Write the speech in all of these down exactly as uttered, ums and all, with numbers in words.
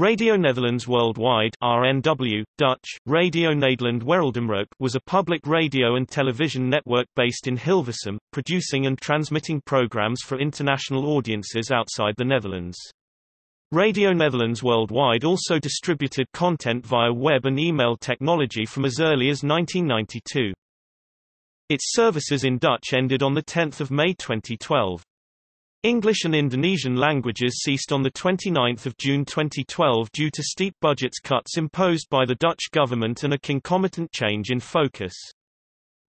Radio Netherlands Worldwide R N W, Dutch, Radio Nederland Wereldomroep was a public radio and television network based in Hilversum, producing and transmitting programs for international audiences outside the Netherlands. Radio Netherlands Worldwide also distributed content via web and email technology from as early as nineteen ninety-two. Its services in Dutch ended on the tenth of May twenty twelve. English and Indonesian languages ceased on the twenty-ninth of June twenty twelve due to steep budget cuts imposed by the Dutch government and a concomitant change in focus.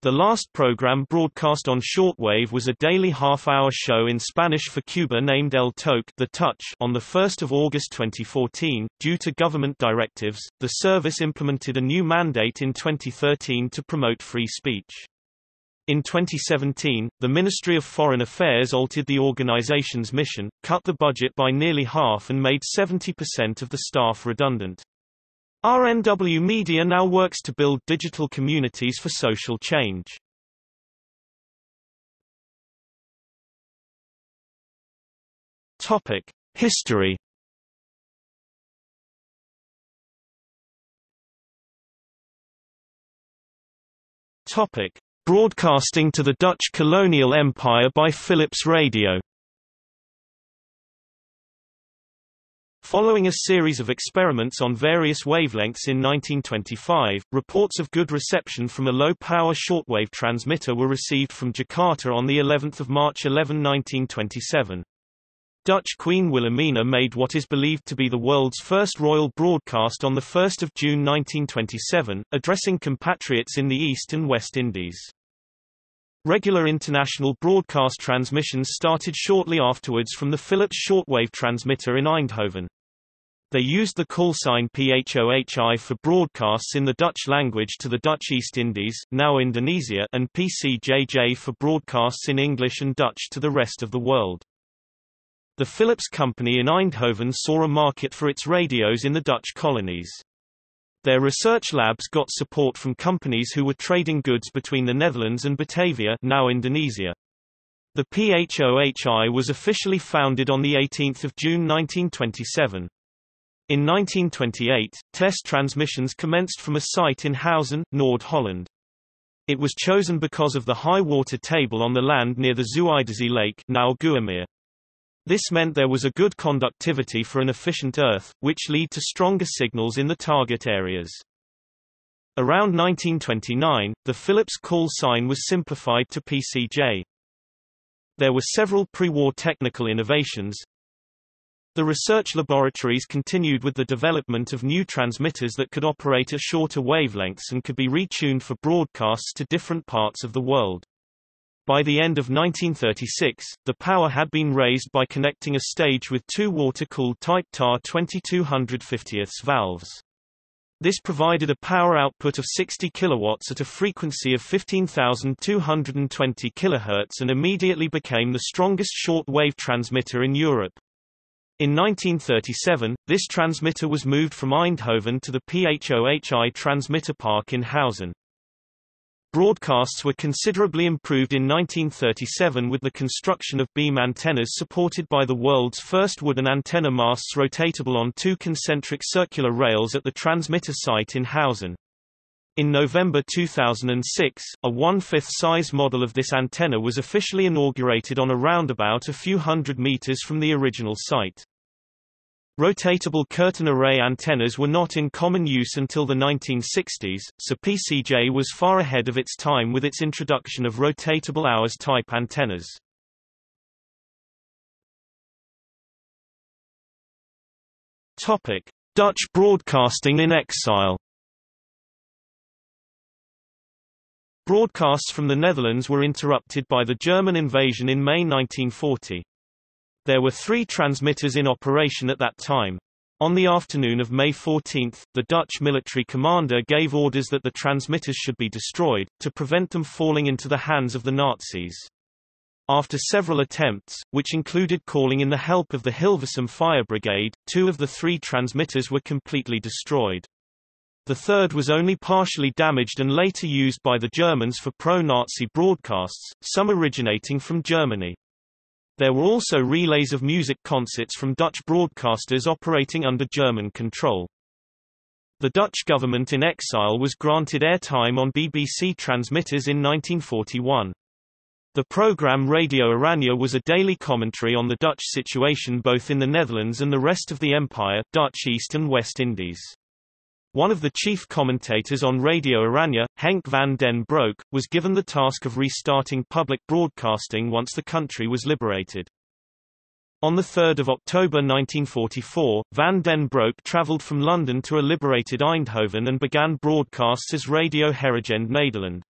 The last program broadcast on shortwave was a daily half-hour show in Spanish for Cuba named El Toque, The Touch, on the first of August twenty fourteen. Due to government directives, the service implemented a new mandate in twenty thirteen to promote free speech. In twenty seventeen, the Ministry of Foreign Affairs altered the organization's mission, cut the budget by nearly half and made seventy percent of the staff redundant. R N W Media now works to build digital communities for social change. Topic: History. Topic: Broadcasting to the Dutch colonial empire by Philips Radio. Following a series of experiments on various wavelengths in nineteen twenty-five, reports of good reception from a low-power shortwave transmitter were received from Jakarta on the eleventh of March nineteen twenty-seven. Dutch Queen Wilhelmina made what is believed to be the world's first royal broadcast on the first of June nineteen twenty-seven, addressing compatriots in the East and West Indies. Regular international broadcast transmissions started shortly afterwards from the Philips shortwave transmitter in Eindhoven. They used the callsign P H O H I for broadcasts in the Dutch language to the Dutch East Indies, now Indonesia, and P C J J for broadcasts in English and Dutch to the rest of the world. The Philips company in Eindhoven saw a market for its radios in the Dutch colonies. Their research labs got support from companies who were trading goods between the Netherlands and Batavia, now Indonesia. The P H O H I was officially founded on the eighteenth of June nineteen twenty-seven. In nineteen twenty-eight, test transmissions commenced from a site in Hausen, Noord-Holland. It was chosen because of the high water table on the land near the Zuiderzee lake, now Gooimeer. This meant there was a good conductivity for an efficient earth, which lead to stronger signals in the target areas. Around nineteen twenty-nine, the Philips call sign was simplified to P C J. There were several pre-war technical innovations. The research laboratories continued with the development of new transmitters that could operate at shorter wavelengths and could be retuned for broadcasts to different parts of the world. By the end of nineteen thirty-six, the power had been raised by connecting a stage with two water-cooled type T A R twenty-two fifty valves. This provided a power output of sixty kilowatts at a frequency of fifteen thousand two hundred twenty kilohertz and immediately became the strongest short-wave transmitter in Europe. In nineteen thirty-seven, this transmitter was moved from Eindhoven to the P H O H I transmitter park in Hausen. Broadcasts were considerably improved in nineteen thirty-seven with the construction of beam antennas supported by the world's first wooden antenna masts rotatable on two concentric circular rails at the transmitter site in Hausen. In November two thousand six, a one-fifth size model of this antenna was officially inaugurated on a roundabout a few hundred meters from the original site. Rotatable curtain array antennas were not in common use until the nineteen sixties, so P C J was far ahead of its time with its introduction of rotatable hours-type antennas. Topic: Dutch broadcasting in exile. Broadcasts from the Netherlands were interrupted by the German invasion in May nineteen forty. There were three transmitters in operation at that time. On the afternoon of May fourteenth, the Dutch military commander gave orders that the transmitters should be destroyed, to prevent them falling into the hands of the Nazis. After several attempts, which included calling in the help of the Hilversum Fire Brigade, two of the three transmitters were completely destroyed. The third was only partially damaged and later used by the Germans for pro-Nazi broadcasts, some originating from Germany. There were also relays of music concerts from Dutch broadcasters operating under German control. The Dutch government in exile was granted airtime on B B C transmitters in nineteen forty-one. The programme Radio Oranje was a daily commentary on the Dutch situation both in the Netherlands and the rest of the empire, Dutch East and West Indies. One of the chief commentators on Radio Oranje, Henk van den Broek, was given the task of restarting public broadcasting once the country was liberated. On the third of October nineteen forty-four, Van den Broek travelled from London to a liberated Eindhoven and began broadcasts as Radio Herigend Nederland.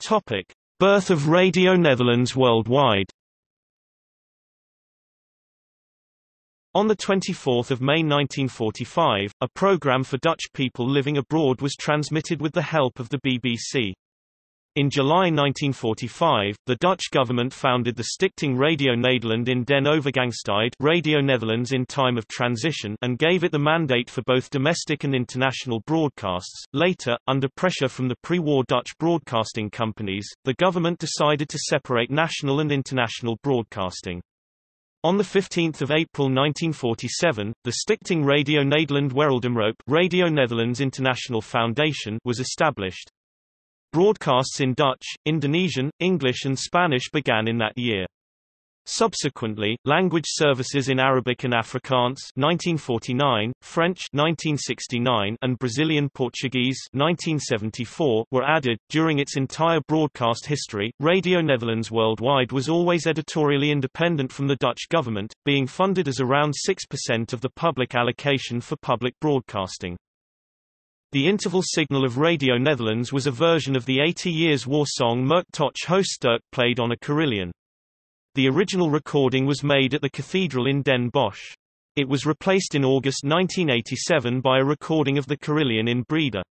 Topic: Birth of Radio Netherlands Worldwide. On the twenty-fourth of May nineteen forty-five, a programme for Dutch people living abroad was transmitted with the help of the B B C. In July nineteen forty-five, the Dutch government founded the Stichting Radio Nederland in den Overgangstijd, Radio Netherlands in Time of Transition, and gave it the mandate for both domestic and international broadcasts. Later, under pressure from the pre-war Dutch broadcasting companies, the government decided to separate national and international broadcasting. On the fifteenth of April nineteen forty-seven, the Stichting Radio Nederland Wereldomroep, Radio Netherlands International Foundation, was established. Broadcasts in Dutch, Indonesian, English and Spanish began in that year. Subsequently, language services in Arabic and Afrikaans nineteen forty-nine, French nineteen sixty-nine and Brazilian Portuguese nineteen seventy-four were added. During its entire broadcast history, Radio Netherlands Worldwide was always editorially independent from the Dutch government, being funded as around six percent of the public allocation for public broadcasting. The interval signal of Radio Netherlands was a version of the eighty years war song Merktoch Ho Sterk played on a carillon. The original recording was made at the cathedral in Den Bosch. It was replaced in August nineteen eighty-seven by a recording of the carillon in Breda.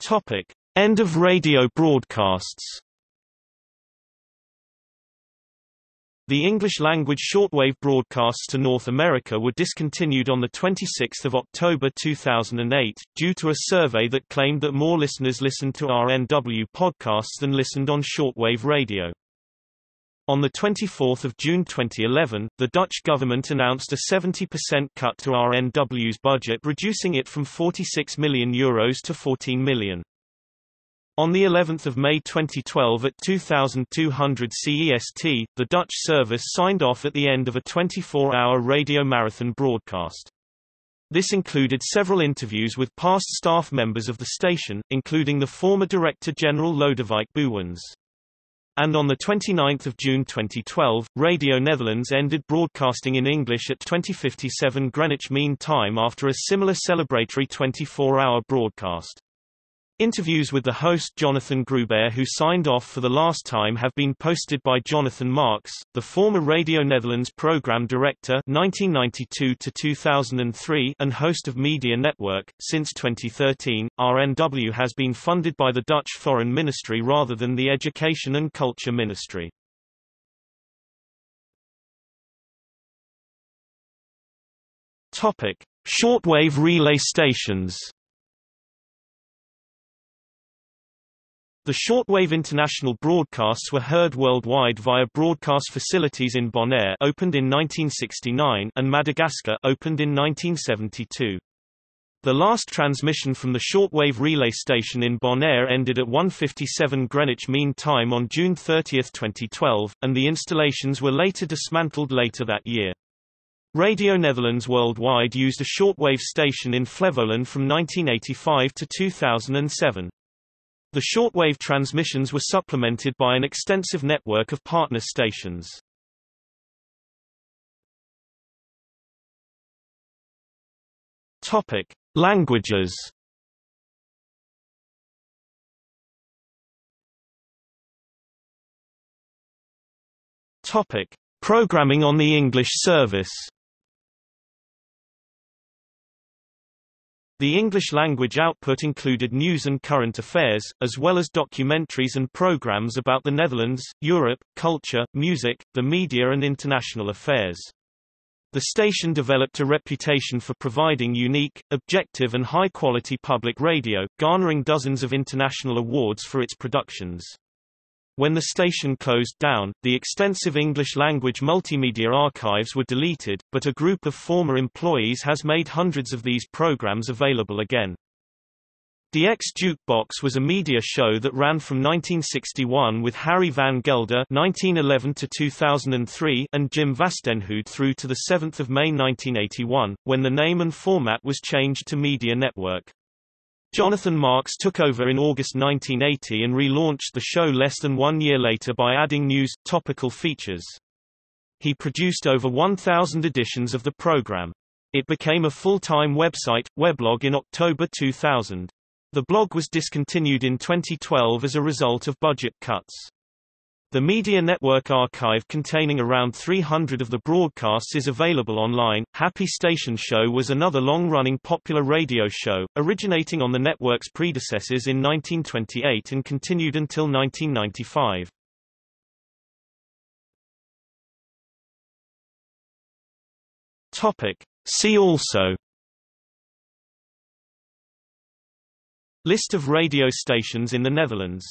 Topic: End of radio broadcasts. The English-language shortwave broadcasts to North America were discontinued on the twenty-sixth of October two thousand eight, due to a survey that claimed that more listeners listened to R N W podcasts than listened on shortwave radio. On the twenty-fourth of June twenty eleven, the Dutch government announced a seventy percent cut to R N W's budget, reducing it from forty-six million euros to fourteen million. On the eleventh of May twenty twelve at twenty-two hundred C E S T, the Dutch service signed off at the end of a twenty-four hour radio marathon broadcast. This included several interviews with past staff members of the station, including the former Director General Lodewijk Bouwens. And on the twenty-ninth of June twenty twelve, Radio Netherlands ended broadcasting in English at twenty fifty-seven Greenwich Mean Time after a similar celebratory twenty-four hour broadcast. Interviews with the host Jonathan Gruber, who signed off for the last time, have been posted by Jonathan Marks, the former Radio Netherlands program director nineteen ninety-two to two thousand three and host of Media Network. Since twenty thirteen, R N W has been funded by the Dutch Foreign Ministry rather than the Education and Culture Ministry. Topic: Shortwave relay stations. The shortwave international broadcasts were heard worldwide via broadcast facilities in Bonaire, opened in nineteen sixty-nine, and Madagascar, opened in nineteen seventy-two. The last transmission from the shortwave relay station in Bonaire ended at one fifty-seven Greenwich Mean Time on June thirtieth twenty twelve, and the installations were later dismantled later that year. Radio Netherlands Worldwide used a shortwave station in Flevoland from nineteen eighty-five to two thousand seven. The shortwave transmissions were supplemented by an extensive network of partner stations. Topic: Languages. Topic: Programming on the English service. The English-language output included news and current affairs, as well as documentaries and programs about the Netherlands, Europe, culture, music, the media and international affairs. The station developed a reputation for providing unique, objective and high-quality public radio, garnering dozens of international awards for its productions. When the station closed down, the extensive English-language multimedia archives were deleted, but a group of former employees has made hundreds of these programs available again. D X Dukebox was a media show that ran from nineteen sixty-one with Harry Van Gelder nineteen eleven to two thousand three and Jim Vastenhood through to the seventh of May nineteen eighty-one, when the name and format was changed to Media Network. Jonathan Marks took over in August nineteen eighty and relaunched the show less than one year later by adding news, topical features. He produced over one thousand editions of the program. It became a full-time website, weblog, in October two thousand. The blog was discontinued in twenty twelve as a result of budget cuts. The Media Network archive containing around three hundred of the broadcasts is available online. Happy Station Show was another long-running popular radio show, originating on the network's predecessors in nineteen twenty-eight and continued until nineteen ninety-five. Topic: See also. List of radio stations in the Netherlands.